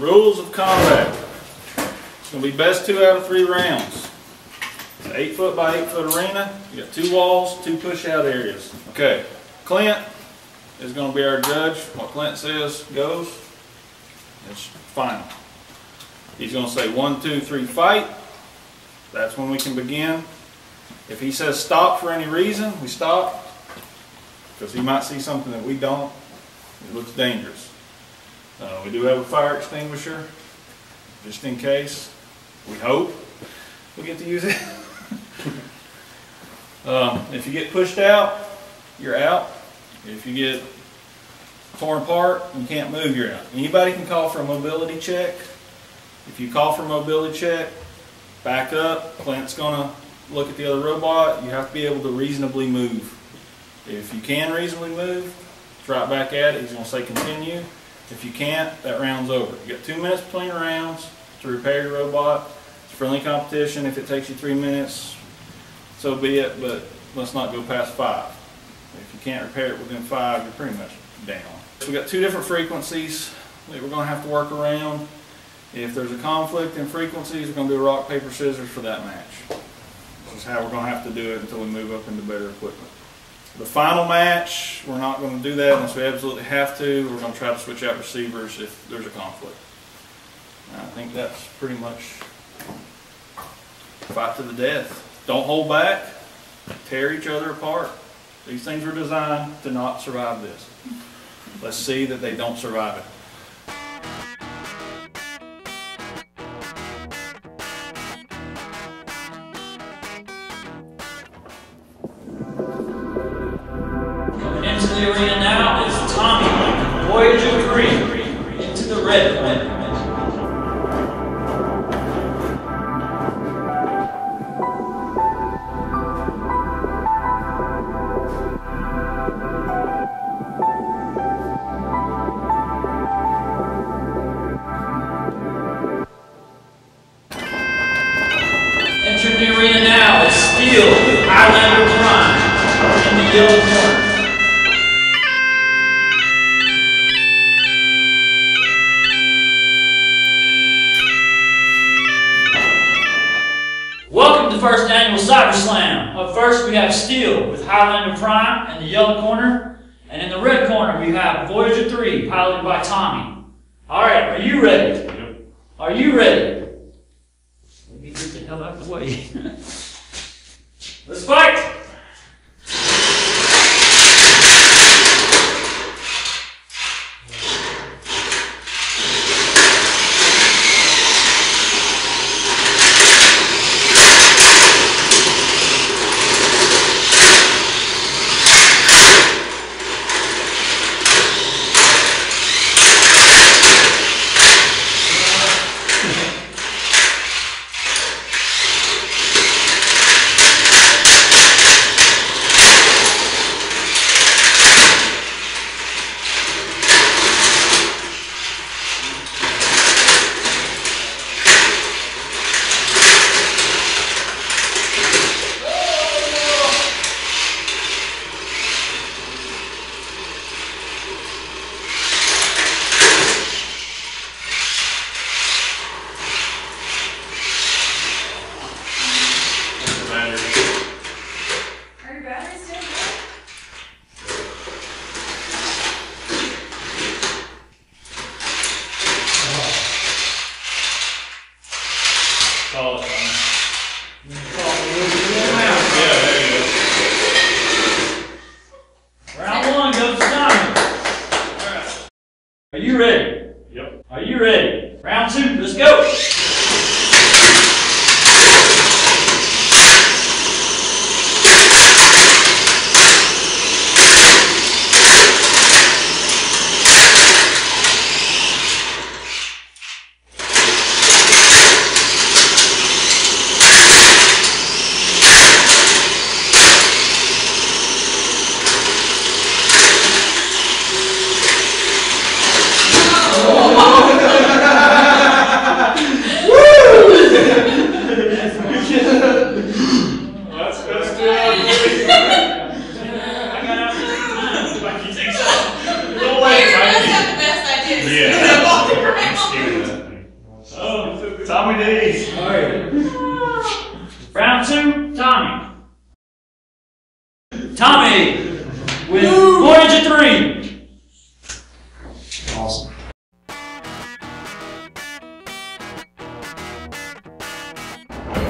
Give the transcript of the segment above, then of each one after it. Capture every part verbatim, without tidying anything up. Rules of combat. It's going to be best two out of three rounds. It's an eight foot by eight foot arena. You got two walls, two push out areas. Okay, Clint is going to be our judge. What Clint says goes. It's final. He's going to say one, two, three, fight. That's when we can begin. If he says stop for any reason, we stop. Because he might see something that we don't. It looks dangerous. Uh, we do have a fire extinguisher, just in case. We hope we get to use it. um, if you get pushed out, you're out. If you get torn apart and can't move, you're out. Anybody can call for a mobility check. If you call for a mobility check, back up. Clint's going to look at the other robot. You have to be able to reasonably move. If you can reasonably move, it's right back at it. He's going to say continue. If you can't, that round's over. You got two minutes between rounds to repair your robot. It's a friendly competition. If it takes you three minutes, so be it, but let's not go past five. If you can't repair it within five, you're pretty much down. So we got two different frequencies that we're going to have to work around. If there's a conflict in frequencies, we're going to do rock, paper, scissors for that match. This is how we're going to have to do it until we move up into better equipment. The final match, we're not going to do that unless we absolutely have to. We're going to try to switch out receivers if there's a conflict. And I think that's pretty much fight to the death. Don't hold back. Tear each other apart. These things were designed to not survive this. Let's see that they don't survive it. The arena now is Steel, Highlander Prime, in the yellow corner. Welcome to the first annual Cyber Slam. Up first we have Steel with Highlander Prime in the yellow corner. And in the red corner we have Voyager three, piloted by Tommy. Alright, are you ready? Yep. Are you ready? Out of the way. Let's fight! Yeah. Tommy with Woo! Voyager three. Awesome.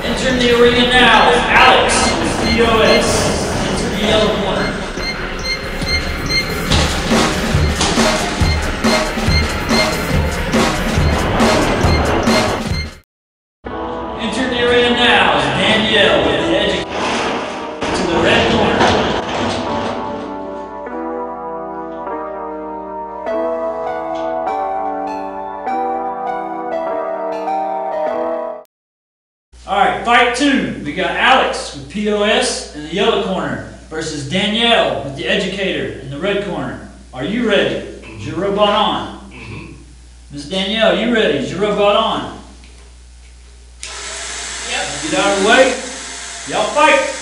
Enter the arena now. Alex with P O S. Enter the yellow corner. Two, we got Alex with P O S in the yellow corner versus Danielle with The Educator in the red corner. Are you ready? Mm-hmm. Is your robot on? Mm-hmm. Miss Danielle, are you ready? Is your robot on? Yep. Get out of the way. Y'all fight.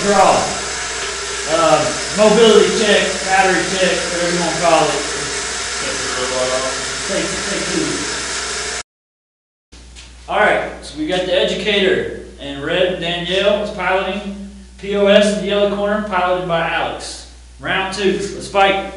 Draw. Uh, mobility check, battery check, whatever you want to call it. Take, take two. Alright, so we got The Educator and red. Danielle is piloting. P O S in the yellow corner, piloted by Alex. Round two, let's fight.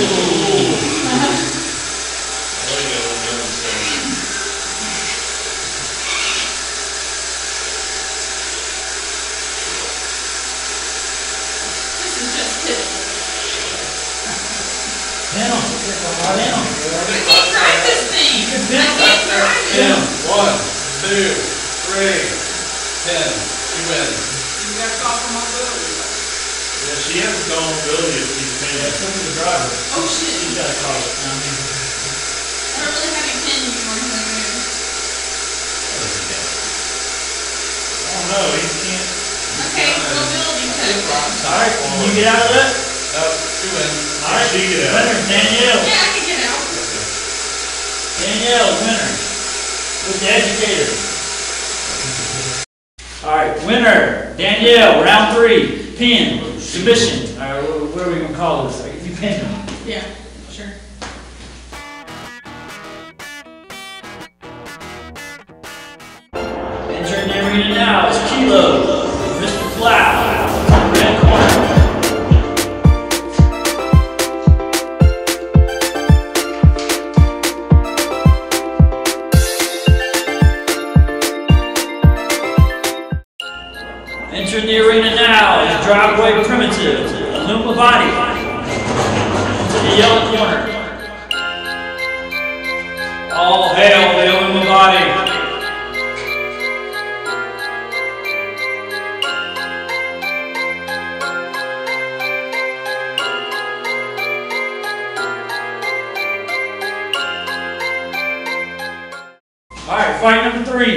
Ooh. ten. One, two, three, ten. She wins. You got soft mobility. Yeah, she has no mobility if she's paying. That's under the driver. Oh shit. She's got a car. I mean, I don't really have a ten anymore. I don't know. He can't. Okay, mobility test. All right. Can you get out of that? No, she wins. All right, she get out. Winner, Danielle. Yeah, I can get out. Danielle, winner. With the educator. All right, winner, Danielle, round three. Pin, submission. All right, what are we going to call this? Like, you pin them. Yeah, sure. Entering the arena now is Kilo, Mister Plow, red corner. Entering the arena now is Driveway Primitives, Illumibot-E, to the yellow corner. All hail the Illumibot-E. Alright, fight number three.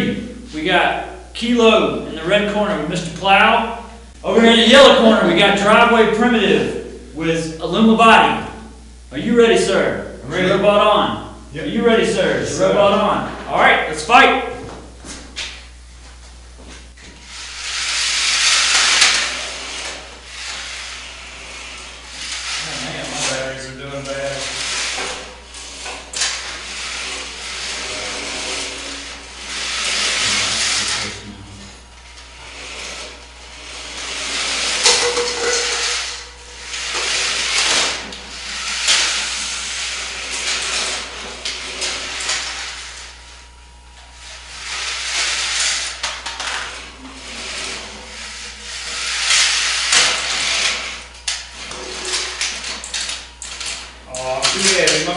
We got Kilo in the red corner with Mister Plow. Over here in the yellow corner, we got Driveway Primitive with Illumibot-E. Are you ready, sir? I'm ready. Robot on. Yep. Are you ready, sir? Yes, sir. Robot on. Alright, let's fight.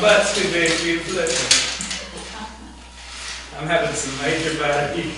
That's too big for you to flip. I'm having some major bad heat.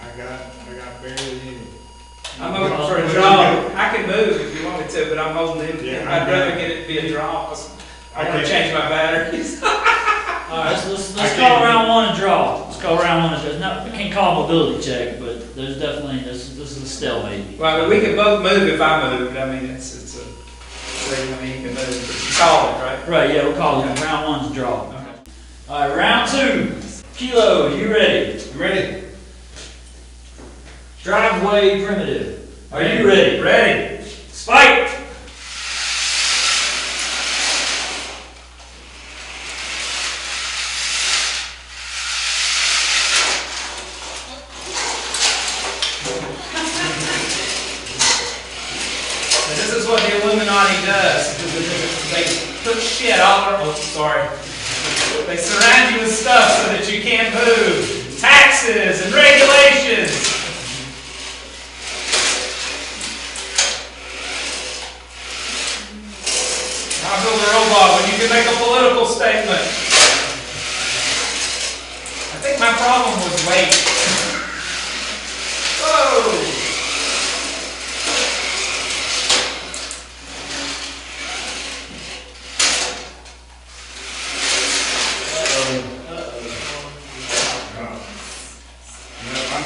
I got, I got barely in. I'm hoping for a draw. I can move if you want me to, but I'm holding him. Yeah, I'd rather get it be a draw. I, I want to change my batteries. All right, so let's, let's call round one a draw. Let's call round one a draw. We can't call mobility check, but there's definitely this. This is a stalemate. Well, I mean, we can both move if I move. I mean, it's it's a. I mean, you can move, but you call it, right? Right. Yeah, we'll call it. Round one's a draw. Okay. All right, round two. Kilo, are you ready? I'm ready. Driveway Primitive, are you ready? Ready. Let's fight! So this is what the Illuminati does. They put shit all over. Oh, sorry. They surround you with stuff so that you can't move. Taxes and regulations. I'll build a robot when you can make a political statement. I think my problem was weight. Whoa!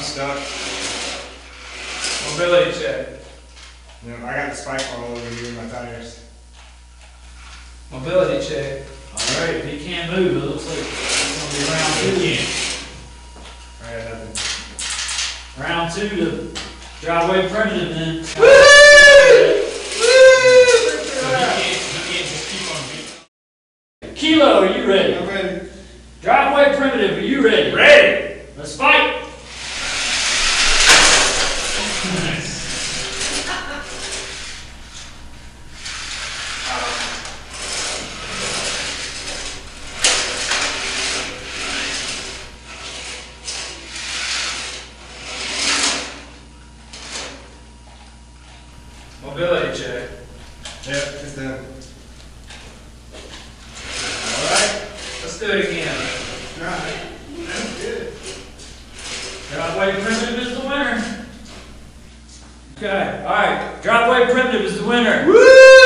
Stuck. Mobility check. You know, I got the spike all over here in my tires. Mobility check. Alright, he can't move, it looks like. round two again. I got nothing. Round two to driveway primitive then. Woo! Woo! So you can't, you can't just keep on beating. Kilo, are you ready? I'm ready. Driveway primitive, are you ready? Ready! Let's fight! Mobility check. Yep, it's done. Alright, let's do it again. Alright, that's good. Driveway primitive is the winner. Okay, alright, driveway primitive is the winner. Woo!